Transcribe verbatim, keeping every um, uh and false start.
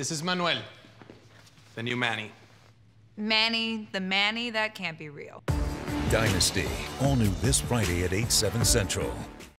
This is Manuel, the new Manny. Manny, the Manny, that can't be real. Dynasty, all new this Friday at eight, seven Central.